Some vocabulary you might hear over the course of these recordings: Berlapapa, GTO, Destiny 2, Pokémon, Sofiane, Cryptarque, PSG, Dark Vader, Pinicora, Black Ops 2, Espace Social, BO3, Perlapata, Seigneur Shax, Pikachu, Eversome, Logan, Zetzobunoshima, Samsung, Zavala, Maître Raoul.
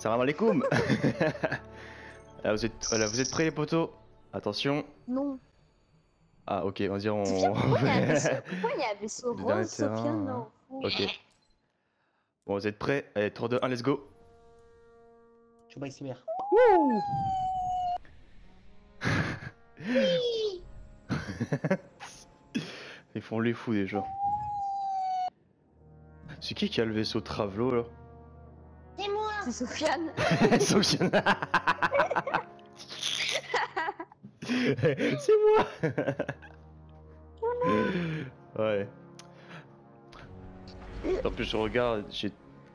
Salam alaikum. Là, vous êtes prêts les potos? Attention. Non. Ah ok, on va dire on... Pourquoi il y a un vaisseau rose, Sofiane, non? Ok. Bon, vous êtes prêts? Allez, 3, 2, 1, let's go. Je vois ici, merde. Wouh. Oui. Ils font les fous déjà. C'est qui a le vaisseau Travelo là? C'est moi. C'est Sofiane. Sofiane. C'est moi. Ouais. En plus je regarde, j'ai...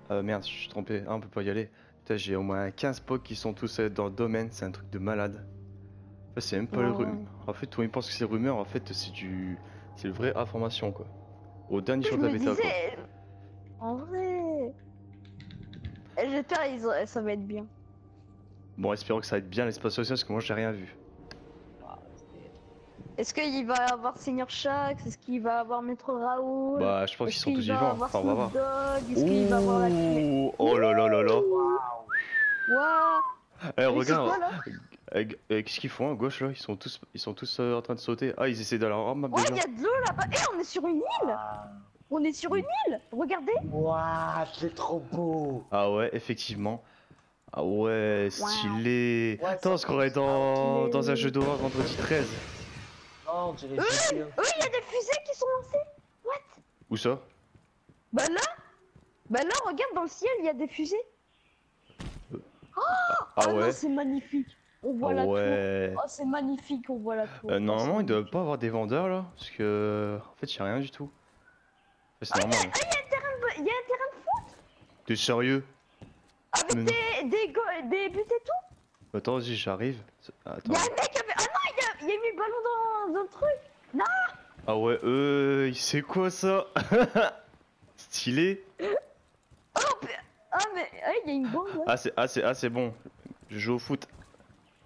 Ah merde, je suis trompé, ah, on peut pas y aller. Putain, j'ai au moins 15 pocs qui sont tous dans le domaine, c'est un truc de malade. En fait, c'est même pas le rumeur. En fait, tout le monde pense que c'est rumeur, en fait, c'est du... C'est le vrai information, quoi. Au dernier jour de la bêta, quoi. En vrai... J'espère que ça va être bien. Bon, espérons que ça va être bien l'espace social, parce que moi, j'ai rien vu. Est-ce qu'il va avoir Seigneur Shax? Est-ce qu'il va avoir Maître Raoul? Bah, je pense qu'ils sont tous vivants, enfin, on va voir. Est-ce qu'il va avoir la... Oh là là là là. Waouh. Eh, regarde. Qu'est-ce qu'ils font à gauche là? Ils sont tous en train de sauter. Ah, ils essaient d'aller en map. Ouais, il y a de l'eau là-bas. Eh, on est sur une île. On est sur une île. Regardez. Waouh, c'est trop beau. Ah ouais, effectivement. Ah ouais, stylé. Attends, ce qu'on est dans un jeu d'horreur vendredi 13. Oh, j'ai les fusées. Oui, il y a des fusées qui sont lancées. What? Où ça? Bah là, regarde dans le ciel, il y a des fusées. Oh, ah ouais, c'est magnifique. On voit la tour. Oh, c'est magnifique, on voit la tour. Normalement, ils doivent pas avoir des vendeurs là, parce que en fait, il y a rien du tout. C'est normal. Il y a un terrain de foot. T'es sérieux? Avec des buts et tout. Attends, vas-y, j'arrive. Attends. Il y a un mec qui avait... Ah non, il y a mis le ballon dans le truc. Non. Ah ouais, c'est quoi ça? Stylé. Ah mais il y a une bombe là. Ah c'est bon. Je joue au foot.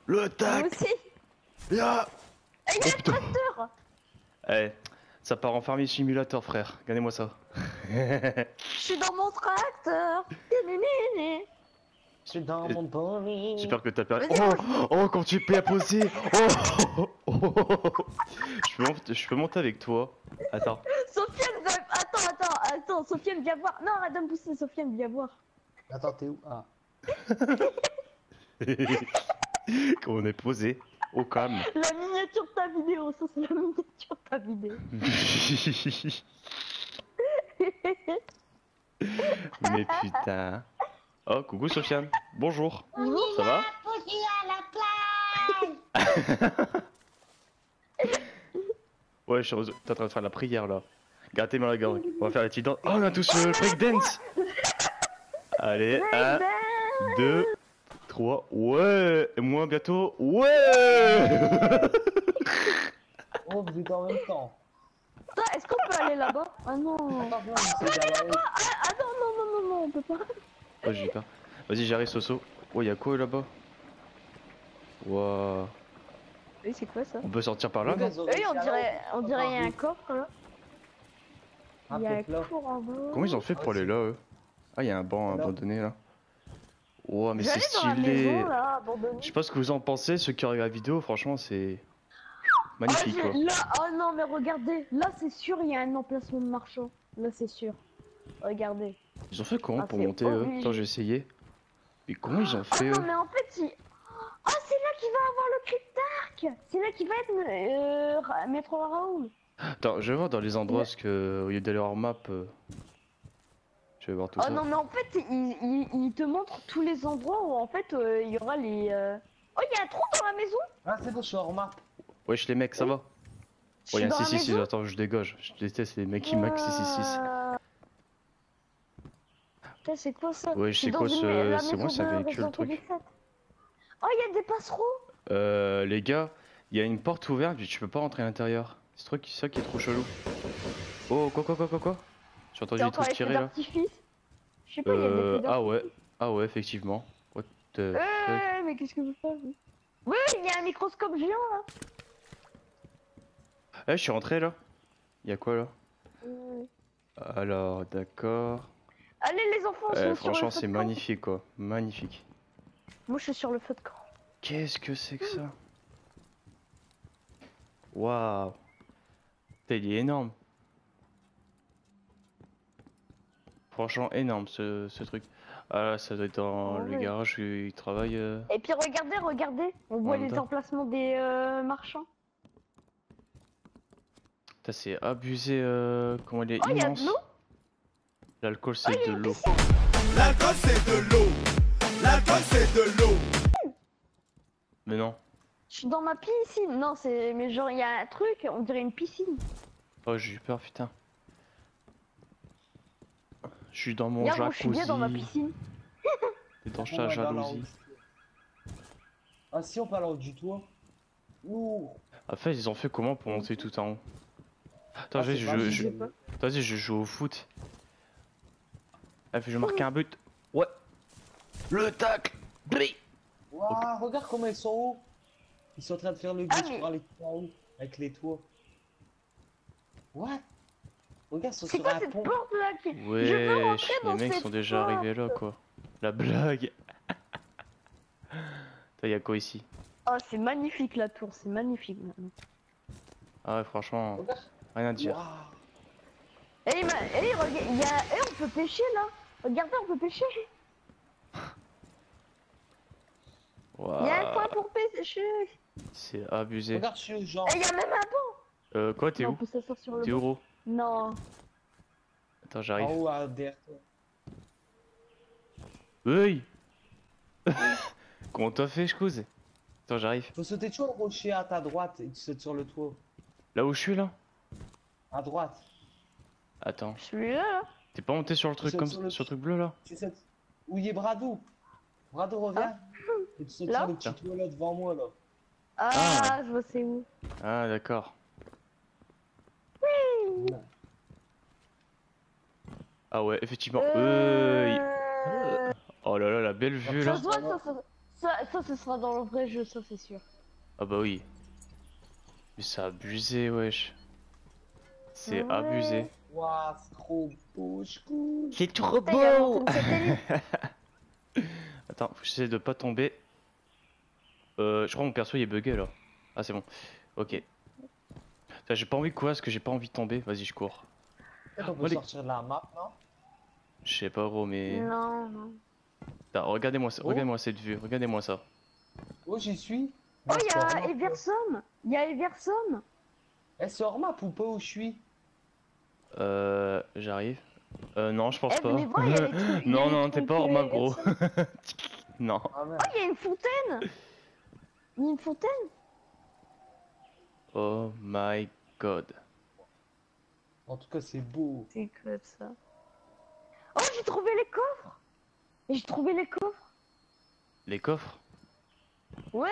Le tac. Moi aussi. Yeah. Il y a un tracteur. Eh, ça part en Farming Simulator, frère. Gagnez-moi ça. Je suis dans mon tracteur. Je suis dans mon bon. J'espère que t'as perdu. Oh, quand tu peux poser. Je peux monter avec toi. Attends. Sofiane, attends, Sofiane, viens voir. Non, arrête de me pousser, Sofiane, viens voir. Attends, t'es où? Ah. Quand on est posé, au calme. La miniature de ta vidéo, ça c'est la miniature de ta vidéo. Mais putain. Oh, coucou Sofiane, bonjour. Bonjour, ça va? Posé à la plage. Ouais, je suis heureuse. T'es en train de faire la prière là. Gâtez-moi la garde. On va faire la petite danse. Oh, on a tous le breakdance. Allez, 1, 2, 3, ouais. Et moi bientôt, ouais. Oh, vous êtes en même temps. Est-ce qu'on peut aller là-bas? Ah non. On peut aller là-bas. Ah non, on peut pas. Oh, j'ai peur. Vas-y, j'arrive, Soso. Oh, y'a quoi là-bas? Waouh. Oui, c'est quoi ça? On peut sortir par là? Oui, on dirait y'a un corps là. Il y a un cours en bleu. Comment ils ont fait pour aller là, eux? Ah, il y a un banc abandonné là. Oh, mais c'est stylé. Je sais pas ce que vous en pensez, ceux qui regardent la vidéo, franchement, c'est magnifique. Oh, quoi. Là, oh non, mais regardez, là c'est sûr, il y a un emplacement de marchand. Là, c'est sûr. Regardez. Ils ont fait comment pour monter, eux? Attends, j'ai essayé. Mais comment ils ont fait? Non, mais en fait, oh, c'est là qu'il va avoir le Cryptarque. C'est là qu'il va être Maître Raoul. Attends, je vais voir dans les endroits ce que au lieu d'aller hors map, je vais voir tout ça. Oh non, mais en fait, il te montre tous les endroits où en fait il y aura les. Oh, il y a un trou dans la maison. Ah, c'est bon, je suis hors map. Wesh, les mecs, ça va? Oh, il y a un 666, attends, je dégage. Je déteste les mecs qui max 666. Putain, c'est quoi ça? Ouais, c'est quoi ce. C'est moi, ça véhicule le truc. Oh, il y a des passereaux. Les gars, il y a une porte ouverte, mais tu peux pas rentrer à l'intérieur. Ce truc, ça qui est trop chelou. Oh, quoi? J'ai entendu des trucs tirer là. Je sais pas, y a des ah ouais, effectivement. What the fuck? Mais qu'est-ce que vous faites? Ouais, il y a un microscope géant là. Eh, je suis rentré là. Il y a quoi là? Alors, d'accord. Allez les enfants, franchement, c'est magnifique quoi. Magnifique. Moi je suis sur le feu de camp. Qu'est-ce que c'est que ça? Waouh. T'es énorme. Franchement énorme ce truc. Ah là, ça doit être dans le garage où il travaille. Et puis regardez, on voit les emplacements des marchands. Putain, c'est abusé comment il est immense. L'alcool c'est de l'eau. L'alcool c'est de l'eau. L'alcool c'est de l'eau. Mais non. Je suis dans ma piscine. Non, c'est mais genre il y a un truc, on dirait une piscine. Oh, j'ai eu peur putain. Je suis dans mon jacuzzi. Je suis bien dans ma piscine. T'es dans ta jalousie. Ah si, on parle en haut du toit. Ouh. Après ils ont fait comment pour monter tout en haut? Attends, vas-y, je joue au foot. Ah, je marque un but. Ouais. Le tacle. Waouh, regarde comment ils sont hauts. Ils sont en train de faire le glitch pour aller tout en haut avec les toits. What? Regarde, c'est quoi cette porte là qui... Ouais, les mecs sont déjà arrivés là quoi. La blague. Y'a quoi ici? Oh, c'est magnifique la tour, c'est magnifique maintenant. Ah ouais, franchement, rien à dire. Wow. Et on peut pêcher là. Regardez, on peut pêcher. Wow. Y'a un coin pour pêcher. C'est abusé. Regarde, je suis genre... Et y'a même un banc. Quoi, t'es où? T'es où? Non. Attends, j'arrive. Oh, ah, derrière toi. Hey. Comment t'as fait, je cause? Attends, j'arrive. Faut sauter toujours le rocher à ta droite et tu sautes sur le toit. Là où je suis, là? À droite. Attends. Je suis là. T'es pas monté sur le truc comme ça, sur le truc bleu, là? Tu sautes. Où il est Brado? Brado, reviens. Et tu sautes sur le petit toit, là, devant moi, là. Ah, je vois c'est où. Ah, d'accord. Ah ouais, effectivement. Oh là là, la belle vue là. Ça ce sera dans le vrai jeu, ça c'est sûr. Ah bah oui. Mais c'est abusé, wesh. C'est abusé. Waouh, c'est trop beau, je coupe. C'est trop beau. Attends, faut que j'essaie de pas tomber. Je crois que mon perso il est bugué là. Ah c'est bon, ok. J'ai pas envie de courir parce que j'ai pas envie de tomber. Vas-y, je cours. On peut sortir de la map, non? Je sais pas, gros, mais. Non, non. Regardez-moi ça, regardez-moi cette vue, regardez-moi ça. Oh, j'y suis. Oh, y'a Eversome. Y'a Eversome. Elle sort map ou pas où je suis? J'arrive. Non, je pense pas. Non, non, t'es pas hors map, gros. Non. Oh, y'a une fontaine. Y'a une fontaine. Oh my god. En tout cas, c'est beau. C'est quoi ça? Oh, j'ai trouvé les coffres. J'ai trouvé les coffres. Les coffres? Ouais.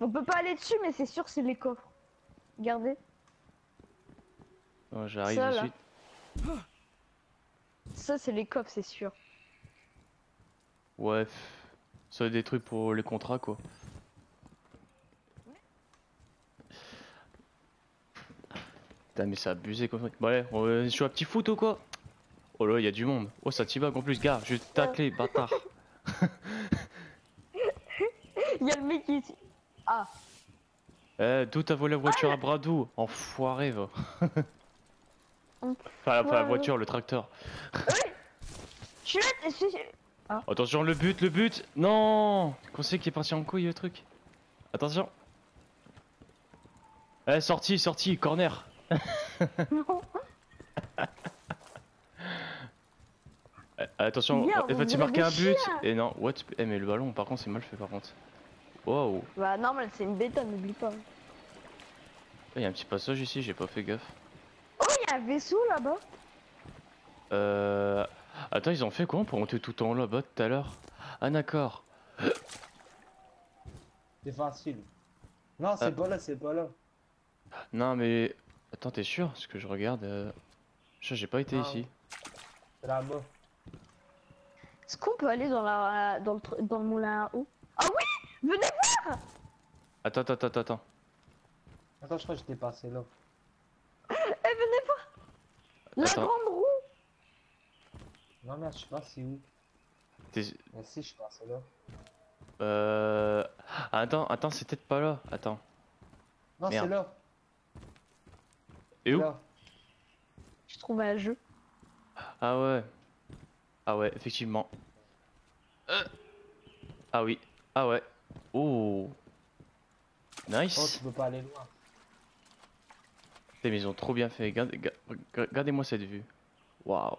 On peut pas aller dessus, mais c'est sûr c'est les coffres. Regardez. Oh, j'arrive de suite. Ça, c'est les coffres, c'est sûr. Ouais. Ça, des trucs pour les contrats, quoi. Putain, mais c'est abusé comme ça. Bon, allez, je suis à petit foot ou quoi? Oh là, il y a du monde. Oh, ça t'y va en plus, gars. Je vais te tacler, bâtard. Il y a le mec qui. Ah. Eh, d'où t'as volé la voiture à Bradou? Enfoiré, va. Enfin, pas la voiture, le tracteur. Oui. Je suis là, Attention, le but, Non. Qu'on sait qu'il est parti en couille, le truc. Attention. Eh, sorti, corner. Non. Attention, il faut-il marquer un but? Et non, what? Eh mais le ballon par contre c'est mal fait par contre. Wow. Bah normal, c'est une bêta, n'oublie pas. Il y a un petit passage ici, j'ai pas fait gaffe. Oh, il y a un vaisseau là-bas. Attends, ils ont fait quoi pour monter tout en haut là-bas tout à l'heure? Ah d'accord. C'est facile. Non, c'est pas là, Non mais... Attends, t'es sûr? Parce que je regarde... J'ai pas été ici. C'est là-bas. Est-ce qu'on peut aller dans la... dans le moulin à eau? Ah oui! Venez voir! Attends, attends. Attends, je crois que j'étais passé là. Eh, venez voir! La grande roue! Non merde, je sais pas c'est où. Merci, je suis passé là. Attends, c'est peut-être pas là. Attends. Non, c'est là. Et où là. Je trouve à jeu. Ah ouais. Ah ouais, effectivement. Ah oui. Ah ouais. Oh. Nice. Oh, tu peux pas aller loin. Putain, mais ils ont trop bien fait. Regardez-moi cette vue. Waouh.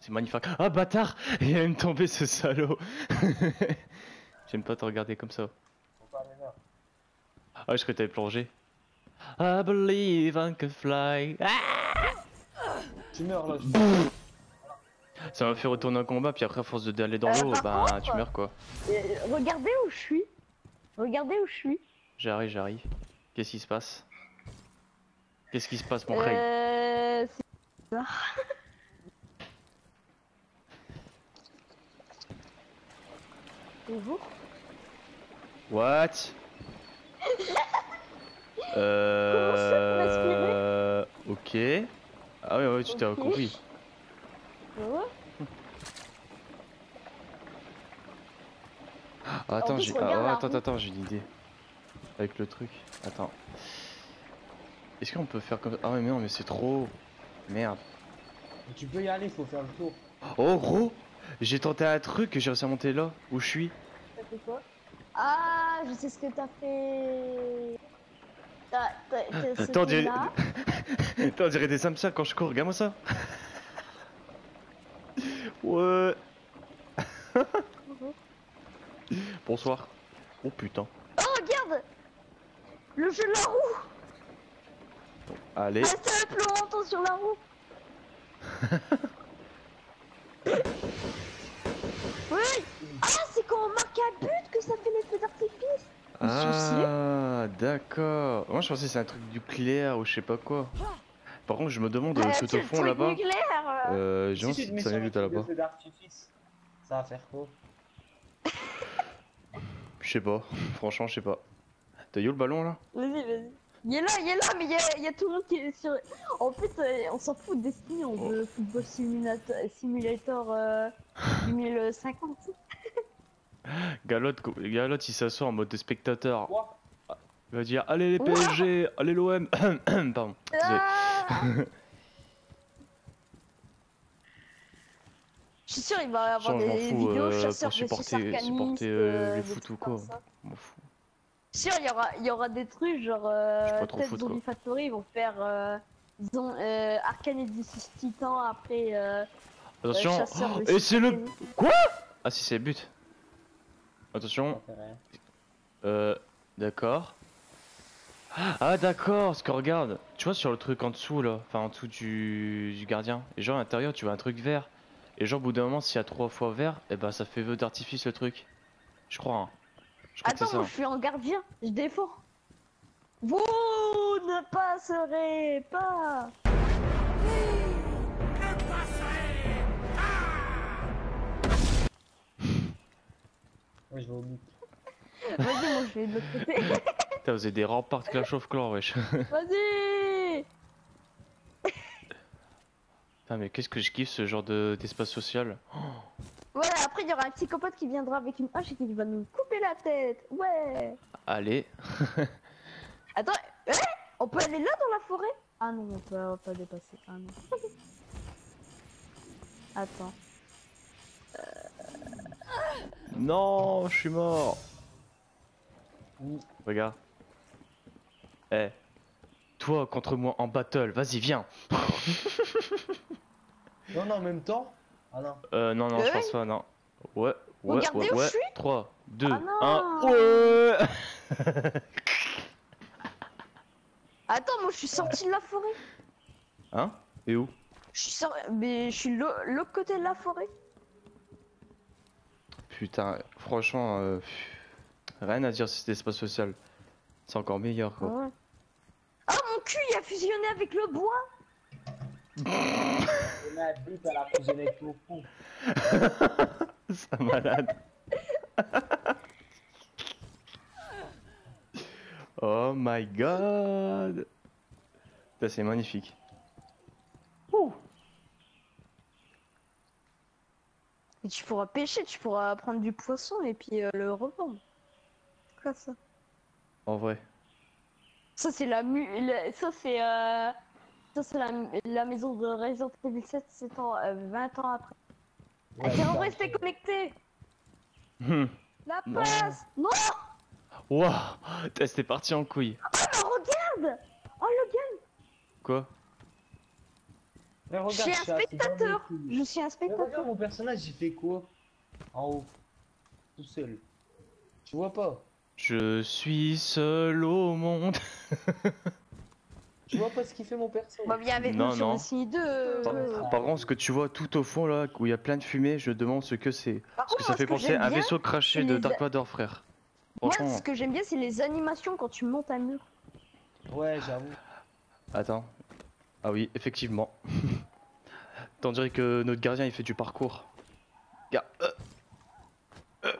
C'est magnifique. Ah bâtard, il a même tombé ce salaud. J'aime pas te regarder comme ça. Ah, je croyais que t'avais plongé. I believe I can fly. Ah, tu meurs là. Ça m'a fait retourner un combat, puis après, à force d'aller dans l'eau, bah contre, tu meurs quoi. Regardez où je suis. Regardez où je suis. J'arrive, j'arrive. Qu'est-ce qui se passe? Qu'est-ce qui se passe, mon Craig? C'est bizarre. Bonjour. What? Ok. Ah ouais, ouais, tu t'es compris. Attends, j'ai une idée. Avec le truc. Attends. Est-ce qu'on peut faire comme ça? Ah mais non, mais c'est trop. Merde. Mais tu peux y aller, faut faire le tour. Oh gros, j'ai tenté un truc et j'ai réussi à monter là où je suis. T'as fait quoi? Ah, je sais ce que t'as fait. T'en dirais des Samsung quand je cours, regarde-moi ça. Ouais. Bonsoir. Oh putain. Oh regarde, le jeu de la roue. Bon, allez. Reste plus longtemps sur la roue. Oui. Ah c'est quand on marque un but que ça fait l'effet d'artifice. Ah d'accord. Moi je pensais c'est un truc nucléaire ou je sais pas quoi. Par contre je me demande tout au fond là-bas. J'ai envie de savoir tout là-bas. Ça va faire quoi? Je sais pas. Franchement je sais pas. T'as eu le ballon là? Vas-y vas-y. Il est là mais il y a tout le monde qui est sur. En plus on s'en fout de Destiny, on veut Football Simulator 2050. Galotte il s'assoit en mode de spectateur. Il va dire allez les PSG, allez l'OM. Pardon. Je suis sûr il va avoir des vidéos chasseurs de supporter les foot ou quoi. Je suis sûr il y aura des trucs genre peut-être Zombie Factory, ils vont faire Arcane et 16 Titans après attention. Et c'est le quoi? Ah si c'est le but. Attention. D'accord. Ah d'accord, ce que regarde. Tu vois sur le truc en dessous là, enfin en dessous du gardien. Et genre à l'intérieur tu vois un truc vert. Et genre au bout d'un moment s'il y a 3 fois vert, et ben ça fait vœu d'artifice le truc. Je crois hein. Attends, moi, je suis en gardien, je défends. Vous ne passerez pas. Ouais, je vais au bout. Vas-y, moi je vais de l'autre côté. Putain, vous avez des remparts de Clash of Clans, wesh. Vas-y. Putain, mais qu'est-ce que je kiffe ce genre d'espace social. Voilà, après il y aura un psychopathe qui viendra avec une hache et qui va nous couper la tête. Ouais. Allez. Attends, on peut aller là dans la forêt? Ah non, on peut pas dépasser. Ah non. Attends. Non, je suis mort. Regarde. Eh, toi contre moi en battle, vas-y viens. Non, non, en même temps. Ah non. Non, non, je pense pas, non. Ouais, ouais, regardez où je suis. 3, 2, 1. Ouais. Attends, moi je suis sorti de la forêt. Hein? Et où? Je suis sorti, mais je suis l'autre côté de la forêt. Putain, franchement, rien à dire sur cet espace social. C'est encore meilleur quoi. Ouais. Ah mon cul, il a fusionné avec le bois. Elle a fusionné avec le con. C'est malade. Oh my god. Putain, c'est magnifique. Ouh. Et tu pourras pêcher, tu pourras prendre du poisson et puis le revendre. Quoi ça? En vrai. Ça c'est la la maison de Resident Evil 7, 20 ans après. Ouais, t'es en resté connecté. La passe. Non. Waouh, c'était parti en couille. Oh, regarde. Oh Logan. Quoi? Mais regarde, je suis un spectateur. Mais regarde mon personnage, il fait quoi? En haut. Tout seul. Tu vois pas? Je suis seul au monde. Tu vois pas ce qu'il fait mon perso? Bah bien avec nous sur Destiny 2. Par contre, ce que tu vois tout au fond là, où il y a plein de fumée, je demande ce que c'est. Parce que ça fait penser à un vaisseau craché de Dark Vader, frère. Moi, ce que j'aime bien, c'est les animations quand tu montes un mur. Ouais, j'avoue. Attends. Ah oui, effectivement. T'en dirais que notre gardien il fait du parcours. Ah là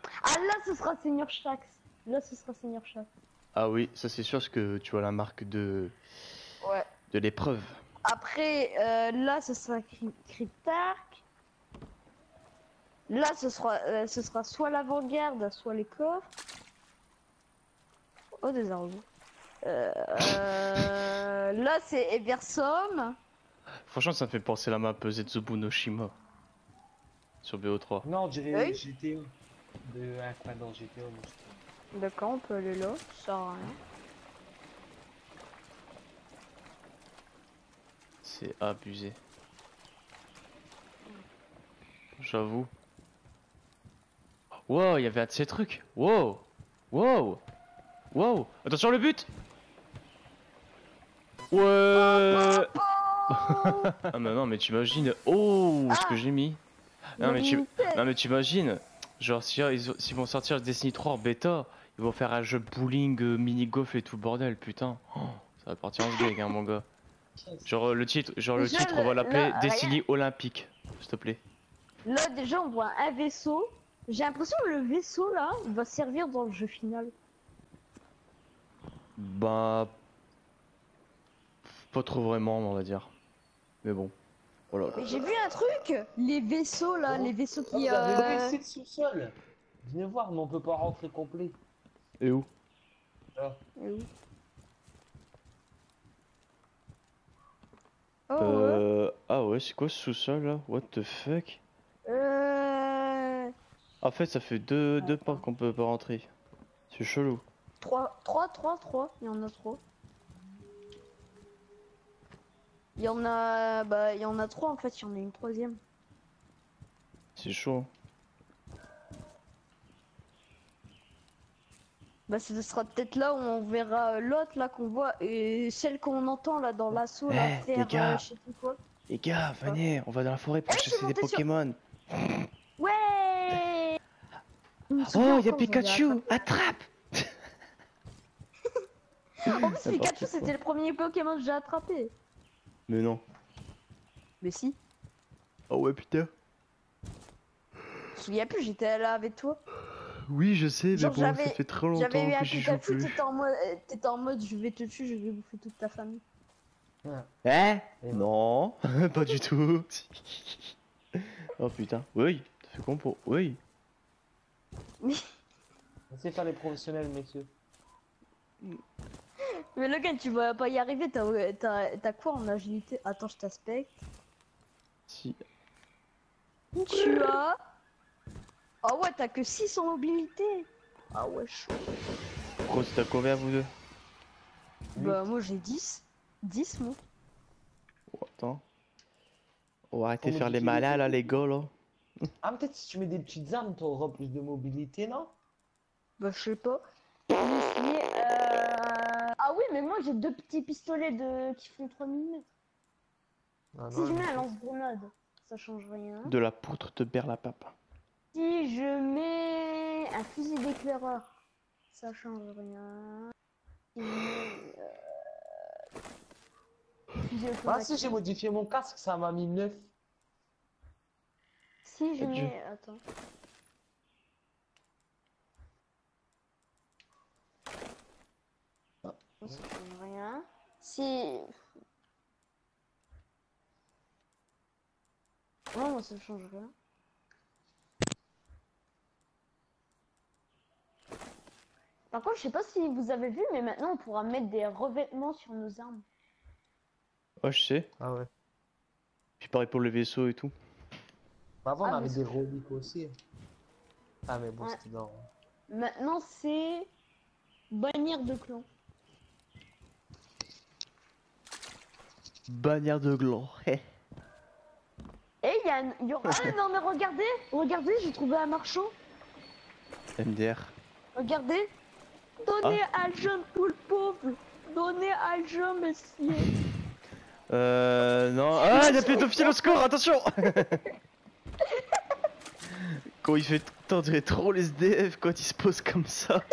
ce sera Seigneur Shax. Là ce sera Seigneur Shax. Ah oui, ça c'est sûr parce que tu vois la marque de de l'épreuve. Après là ce sera Cryptarque. Là ce sera soit l'avant-garde, soit les coffres. Oh des arbres. Là c'est Eversome. Franchement ça me fait penser la map Zetzobunoshima sur BO3. Non j'ai GTO de quoi dans GTO. D'accord on peut aller là, ça sert à rien. C'est abusé. J'avoue. Wow, il y avait un de ces trucs. Wow. Wow. Wow. Attention le but. Ouais. Ah mais non mais t'imagines. Oh ce que j'ai mis. Non mais t'imagines. Genre s'ils vont sortir Destiny 3 en bêta, ils vont faire un jeu bowling, mini golf et tout bordel putain. Oh, ça va partir en gag hein mon gars. Genre le titre, on va l'appeler Destiny Olympique, s'il te plaît. Là déjà on voit un vaisseau. J'ai l'impression que le vaisseau là il va servir dans le jeu final. Bah pas trop vraiment on va dire. Mais bon. Oh là là. J'ai vu un truc, les vaisseaux là, les vaisseaux qui le sous-sol. Venez voir, mais on peut pas rentrer complet. Et où là. Et où ah ouais, c'est quoi ce sous-sol là? What the fuck? En fait, ça fait deux portes qu'on peut pas rentrer. C'est chelou. 3, il y en a trop. Il y en a... Bah, il y en a 3 en fait, il y en a une troisième. C'est chaud. Bah ce sera peut-être là où on verra l'autre là qu'on voit et celle qu'on entend là dans l'assaut là faire je sais plus quoi. Les gars, venez, on va dans la forêt pour chasser des Pokémon. Ouais. Oh, il y a Pikachu, attrape. En plus Pikachu c'était le premier Pokémon que j'ai attrapé. Mais non. Mais si. Oh ouais putain. Je me souviens plus, j'étais là avec toi. Oui je sais mais genre, bon ça fait très longtemps que j'y joue plus. T'étais en mode je vais te tuer, je vais bouffer toute ta famille. Ouais. Eh non, pas du tout. Oh putain, oui, t'as fait compo, oui. On sait faire les professionnels messieurs. Mais Logan, tu vas pas y arriver, t'as quoi en agilité? Attends, je t'aspecte. Si. Tu as... Ah ouais, t'as que 6 en mobilité. Ah ouais, chaud. Gros, t'as combien vous deux? Bah moi j'ai 10. 10 moi. Oh, attends. Oh, arrêtez de faire les malins là, les gars là. Ah peut-être si tu mets des petites armes, t'auras plus de mobilité, non? Bah je sais pas. Ah oui, mais moi j'ai deux petits pistolets qui font 3 mm. Ah, si non, je mets un lance-grenade, ça change rien. De la poutre de Berlapapa. Si je mets un fusil d'éclaireur, ça change rien. Si je mets, si j'ai modifié mon casque, ça m'a mis 9. Si je mets... Attends. Ça change rien. Si... Non, moi ça change rien. Par contre, je sais pas si vous avez vu, mais maintenant on pourra mettre des revêtements sur nos armes. Oh, je sais. Ah ouais. Puis pareil pour le vaisseau et tout. Bah avant, on avait des reliques aussi. Ah, mais bon, ouais. C'était dans. Maintenant, c'est. Bannière de clan. Bannière de clan. Hey, Yann, y'aura. Ah, non, mais regardez, regardez, j'ai trouvé un marchand. MDR. Regardez. Donnez à jeune tout le pauvre. Donnez à jeune monsieur. Non. Ah, il a pédophile au score, attention. Quand il fait tendre trop les SDF, quand il se pose comme ça.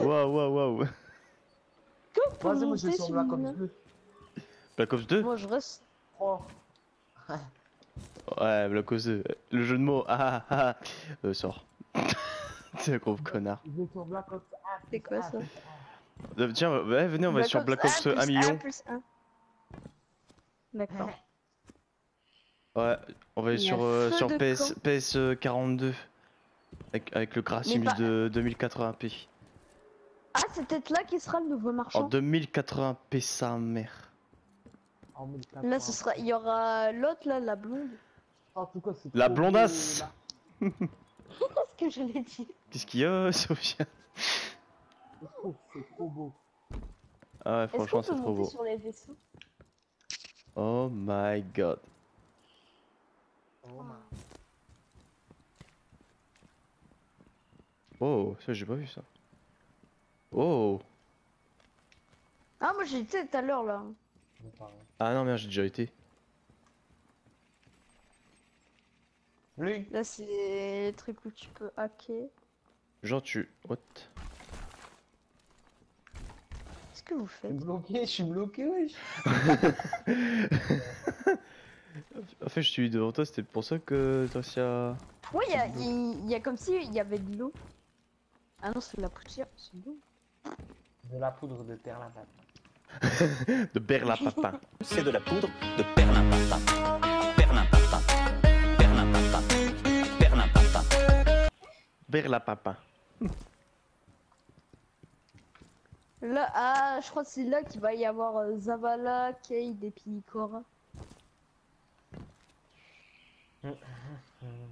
Waouh, waouh, waouh. Vas-y, moi je suis sur Black Ops 2. Black Ops 2 ? Moi je reste. Oh. Ouais, Black Ops 2. Le jeu de mots, ah ah. Sors. C'est un gros connard. C'est quoi ça ? Tiens, ouais, venez, on va sur Black Ops 1 million. D'accord. Ouais, on va aller sur PS42 avec le graphisme de 2080p. Ah, c'est peut-être là qui sera le nouveau marchand. En 2080p, sa mère. Là, ce sera, il y aura l'autre là, la blonde. En tout cas, la blondasse. Qu'est-ce que je l'ai dit? Qu'est-ce qu'il y a, Sofiane? C'est trop beau. Ah ouais, franchement, c'est trop beau. Sur les vaisseaux. Oh my god. Oh, oh ça j'ai pas vu ça. Oh. Ah moi j'ai été tout à l'heure là. Ah non merde j'ai déjà été. Lui. Là c'est les trucs où tu peux hacker. Genre tu what? Qu'est-ce que vous faites? Je suis bloqué wesh. En fait, je suis devant toi, c'était pour ça que t'as réussi à. Ouais, il y a comme si il y avait de l'eau. Ah non, c'est de la poussière, c'est de l'eau. De la poudre de Perlapata. De Berlapapa. C'est de la poudre de Perlapata. Perlapata. Perlapata. Perlapata. Berlapapa. Là, ah, je crois que c'est là qu'il va y avoir Zavala, Cade et Pinicora.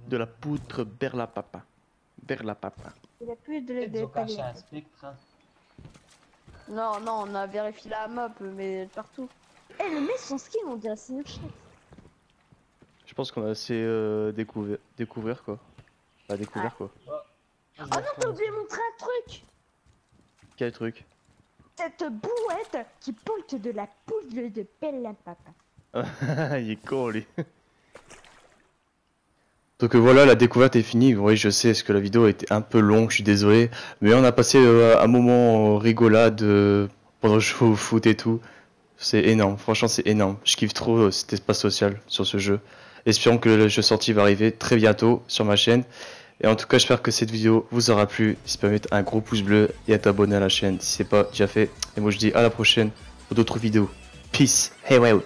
De la poutre Berlapapa. Berlapapa. Il a plus de l'aider. Non, non, on a vérifié la map, mais partout. Eh, le mec, son skin, on dirait Seigneur Shax. Je pense qu'on a assez découvert quoi. Pas découvert quoi. Oh, oh non, t'as oublié de montrer un truc. Quel truc? Cette bouette qui pointe de la poudre de Perlapapa. Il est con, lui. Donc voilà, la découverte est finie. Oui, je sais, est-ce que la vidéo était un peu longue, je suis désolé. Mais on a passé un moment rigolade pendant que je joue au foot et tout. C'est énorme, franchement c'est énorme. Je kiffe trop cet espace social sur ce jeu. Espérons que le jeu sorti va arriver très bientôt sur ma chaîne. Et en tout cas, j'espère que cette vidéo vous aura plu. Si vous pouvez mettre un gros pouce bleu et être abonné à la chaîne si c'est pas déjà fait. Et moi je dis à la prochaine pour d'autres vidéos. Peace, hey wow.